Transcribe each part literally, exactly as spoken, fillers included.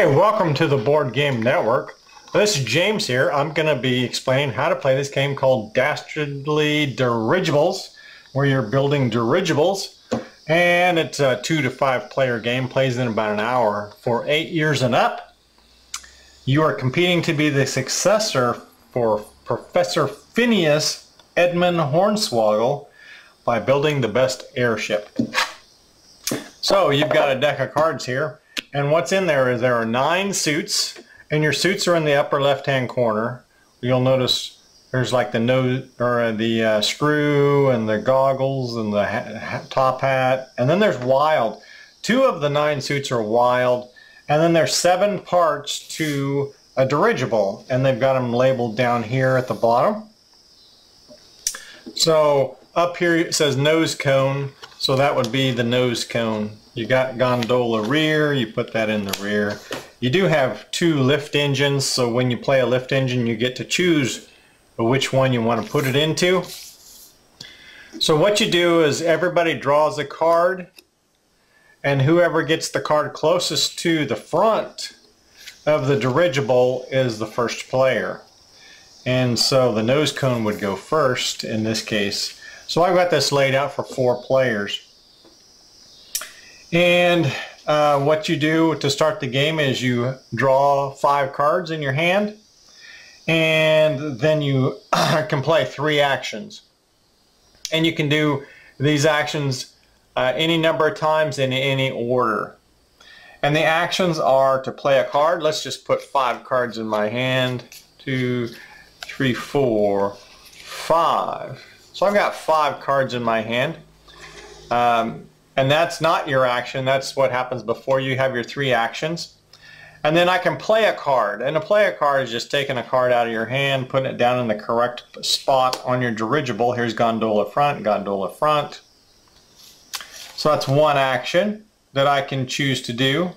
Hey, welcome to the Board Game Network. This is James here. I'm going to be explaining how to play this game called Dastardly Dirigibles, where you're building dirigibles. And it's a two to five player game, plays in about an hour for eight years and up. You are competing to be the successor for Professor Phineas Edmund Hornswoggle by building the best airship. So you've got a deck of cards here. And what's in there is there are nine suits, and your suits are in the upper left-hand corner. You'll notice there's like the nose or the uh, screw and the goggles and the ha top hat, and then there's wild. Two of the nine suits are wild, and then there's seven parts to a dirigible, and they've got them labeled down here at the bottom. So up here it says nose cone, so that would be the nose cone. You got gondola rear, you put that in the rear. You do have two lift engines, so when you play a lift engine you get to choose which one you want to put it into. So what you do is everybody draws a card, and whoever gets the card closest to the front of the dirigible is the first player. And so the nose cone would go first in this case. So I've got this laid out for four players. And uh, what you do to start the game is you draw five cards in your hand, and then you can play three actions. And you can do these actions uh, any number of times in any order. And the actions are to play a card. Let's just put five cards in my hand. Two, three, four, five. So I've got five cards in my hand. Um, And that's not your action. That's what happens before you have your three actions. And then I can play a card. And to play a card is just taking a card out of your hand, putting it down in the correct spot on your dirigible. Here's gondola front, gondola front. So that's one action that I can choose to do.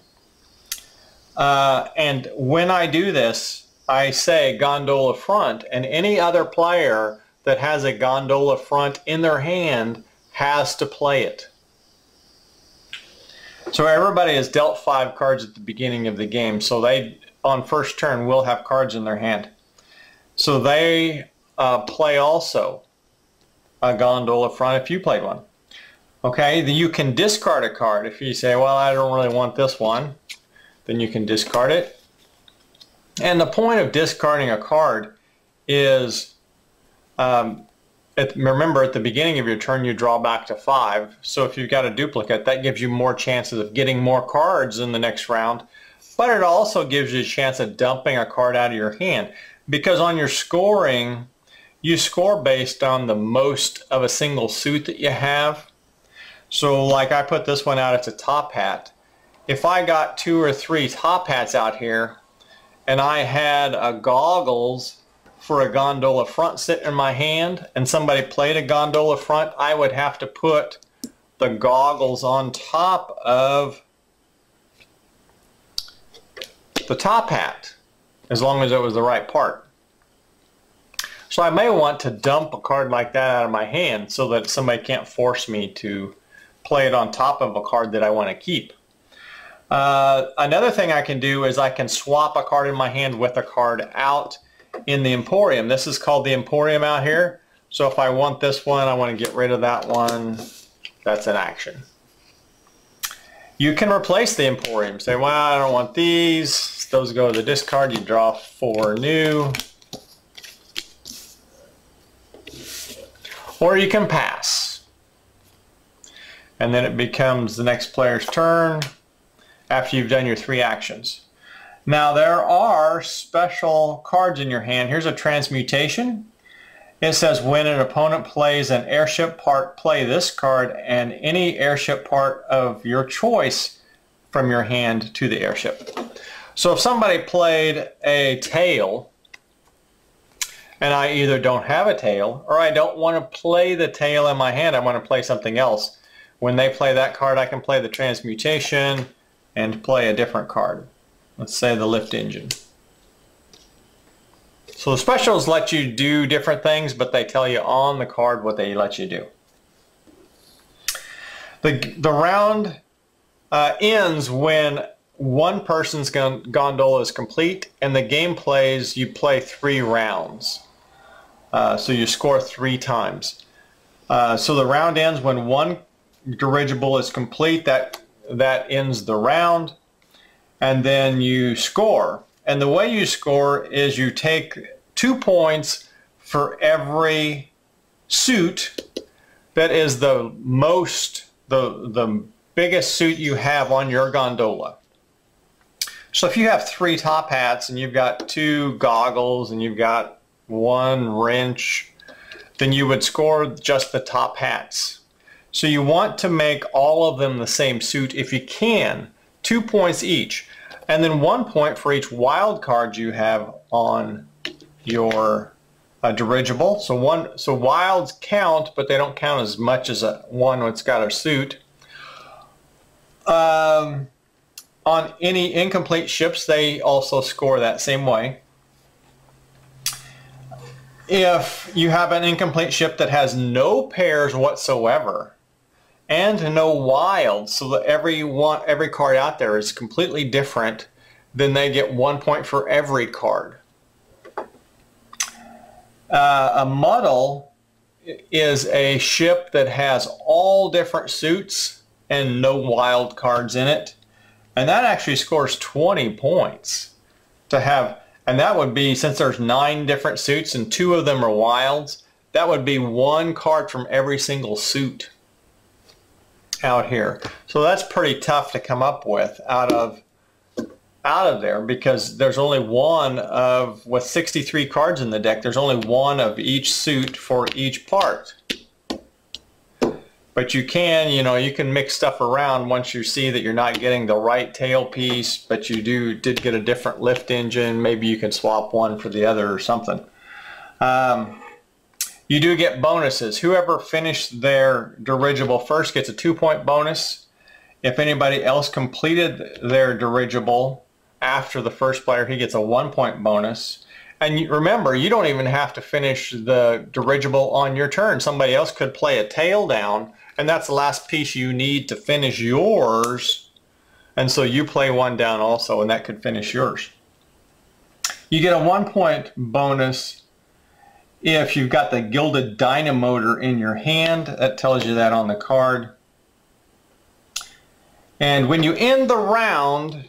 Uh, and when I do this, I say gondola front, and any other player that has a gondola front in their hand has to play it. So everybody is dealt five cards at the beginning of the game, so they, on first turn, will have cards in their hand. So they uh, play also a gondola front if you played one. Okay, then you can discard a card. If you say, well, I don't really want this one, then you can discard it. And the point of discarding a card is, um, At, remember, at the beginning of your turn you draw back to five, so if you've got a duplicate, that gives you more chances of getting more cards in the next round, but it also gives you a chance of dumping a card out of your hand, because on your scoring, you score based on the most of a single suit that you have. So like I put this one out, it's a top hat. If I got two or three top hats out here, and I had a goggles for a gondola front sitting in my hand, and somebody played a gondola front, I would have to put the goggles on top of the top hat, as long as it was the right part. So I may want to dump a card like that out of my hand so that somebody can't force me to play it on top of a card that I want to keep. Uh, another thing I can do is I can swap a card in my hand with a card out in the Emporium. This is called the Emporium out here. So if I want this one, I want to get rid of that one. That's an action. You can replace the Emporium. Say, well, I don't want these. Those go to the discard. You draw four new. Or you can pass. And then it becomes the next player's turn after you've done your three actions. Now there are special cards in your hand. Here's a transmutation. It says when an opponent plays an airship part, play this card and any airship part of your choice from your hand to the airship. So if somebody played a tail, and I either don't have a tail or I don't want to play the tail in my hand, I want to play something else. When they play that card, I can play the transmutation and play a different card. Let's say the lift engine. So the specials let you do different things, but they tell you on the card what they let you do. The, the round uh, ends when one person's gondola is complete, and the game plays, you play three rounds. Uh, so you score three times. Uh, so the round ends when one dirigible is complete. That, that ends the round. And then you score. And the way you score is you take two points for every suit that is the most, the, the biggest suit you have on your gondola. So if you have three top hats and you've got two goggles and you've got one wrench, then you would score just the top hats. So you want to make all of them the same suit if you can, two points each, and then one point for each wild card you have on your uh, dirigible. So one, so wilds count, but they don't count as much as a, one that's got a suit. Um, on any incomplete ships, they also score that same way. If you have an incomplete ship that has no pairs whatsoever and no wilds, so that every one, every card out there is completely different, then they get one point for every card. Uh, a muddle is a ship that has all different suits and no wild cards in it, and that actually scores twenty points to have. And that would be, since there's nine different suits and two of them are wilds, that would be one card from every single suit out here. So that's pretty tough to come up with out of out of there, because there's only one of, with sixty-three cards in the deck, there's only one of each suit for each part. But you can, you know, you can mix stuff around once you see that you're not getting the right tailpiece, but you do did get a different lift engine. Maybe you can swap one for the other or something. Um, you do get bonuses. Whoever finished their dirigible first gets a two-point bonus. If anybody else completed their dirigible after the first player, he gets a one-point bonus. And remember, you don't even have to finish the dirigible on your turn. Somebody else could play a tail down, and that's the last piece you need to finish yours. And so you play one down also, and that could finish yours. You get a one-point bonus if you've got the Gilded Dynamotor in your hand. That tells you that on the card. And when you end the round,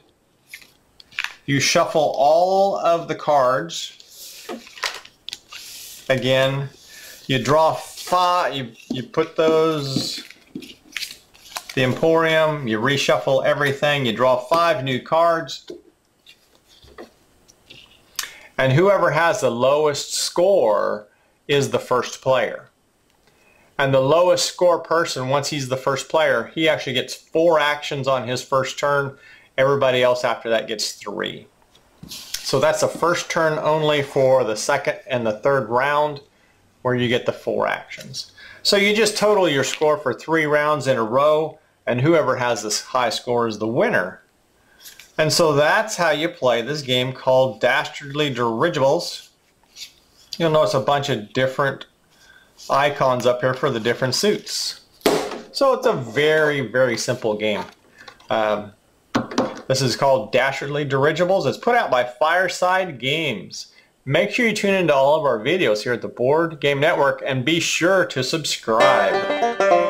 you shuffle all of the cards. Again, you draw five, you, you put those, the Emporium, you reshuffle everything, you draw five new cards. And whoever has the lowest score is the first player. And the lowest score person, once he's the first player, he actually gets four actions on his first turn. Everybody else after that gets three. So that's the first turn only for the second and the third round, where you get the four actions. So you just total your score for three rounds in a row, and whoever has this high score is the winner. And so that's how you play this game called Dastardly Dirigibles. You'll notice a bunch of different icons up here for the different suits. So it's a very, very simple game. Um, This is called Dastardly Dirigibles. It's put out by Fireside Games. Make sure you tune into all of our videos here at the Board Game Network, and be sure to subscribe.